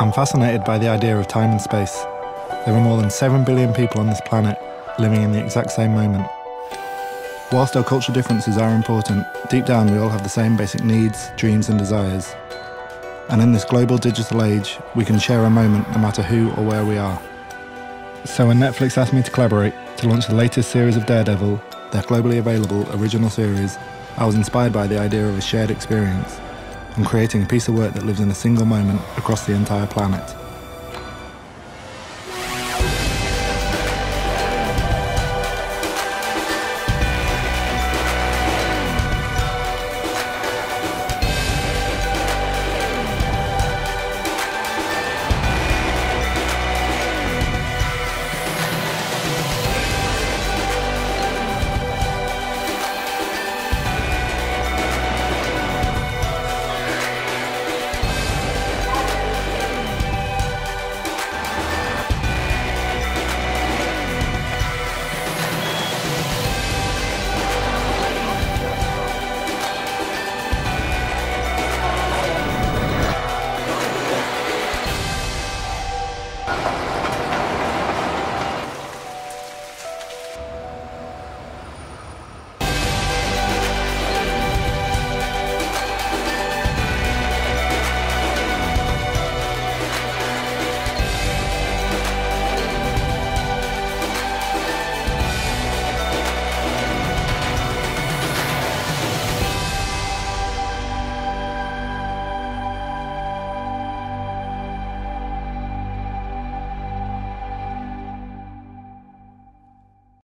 I'm fascinated by the idea of time and space. There are more than 7 billion people on this planet living in the exact same moment. Whilst our cultural differences are important, deep down we all have the same basic needs, dreams and desires. And in this global digital age, we can share a moment no matter who or where we are. So when Netflix asked me to collaborate to launch the latest series of Daredevil, their globally available original series, I was inspired by the idea of a shared experience and creating a piece of work that lives in a single moment across the entire planet.